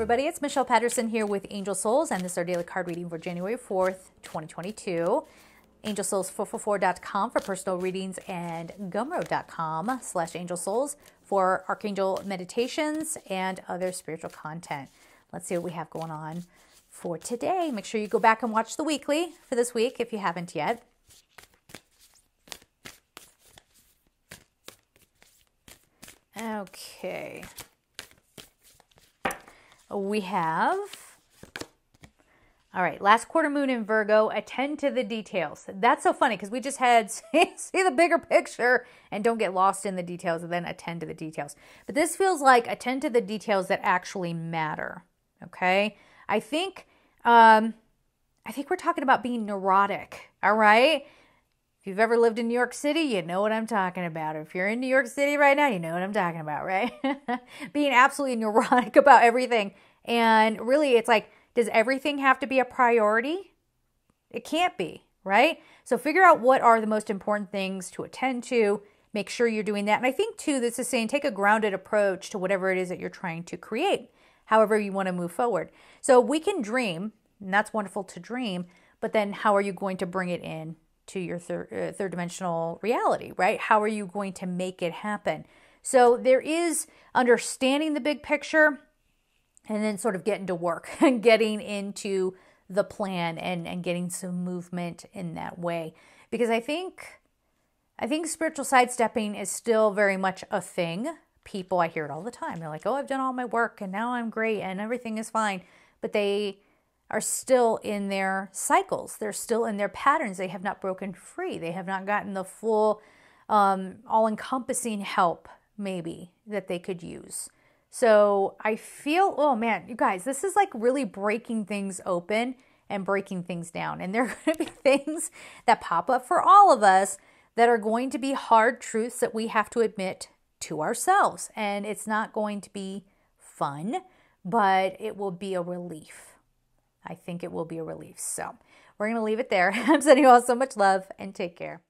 everybody, it's Michelle Patterson here with Angel Souls, and this is our daily card reading for January 4th, 2022. AngelSouls444.com for personal readings and gumroad.com/AngelSouls for Archangel meditations and other spiritual content. Let's see what we have going on for today. Make sure you go back and watch the weekly for this week if you haven't yet. Okay. We have, all right, last quarter moon in Virgo, attend to the details. That's so funny because we just had see the bigger picture and don't get lost in the details and then attend to the details. But this feels like attend to the details that actually matter, okay? I think we're talking about being neurotic, all right? If you've ever lived in New York City, you know what I'm talking about. If you're in New York City right now, you know what I'm talking about, right? Being absolutely neurotic about everything. And really, it's like, does everything have to be a priority? It can't be, right? So figure out what are the most important things to attend to. Make sure you're doing that. And I think, too, this is saying take a grounded approach to whatever it is that you're trying to create, however you want to move forward. So we can dream, and that's wonderful to dream, but then how are you going to bring it in to your third dimensional reality, right? How are you going to make it happen? So there is understanding the big picture and then sort of getting to work and getting into the plan and getting some movement in that way. Because I think spiritual sidestepping is still very much a thing. People, I hear it all the time. They're like, oh, I've done all my work and now I'm great and everything is fine. But they are still in their cycles. They're still in their patterns. They have not broken free. They have not gotten the full all-encompassing help maybe that they could use. So I feel, oh man, you guys, this is like really breaking things open and breaking things down. And there are going to be things that pop up for all of us that are going to be hard truths that we have to admit to ourselves. And it's not going to be fun, but it will be a relief. I think it will be a relief. So we're going to leave it there. I'm sending you all so much love and take care.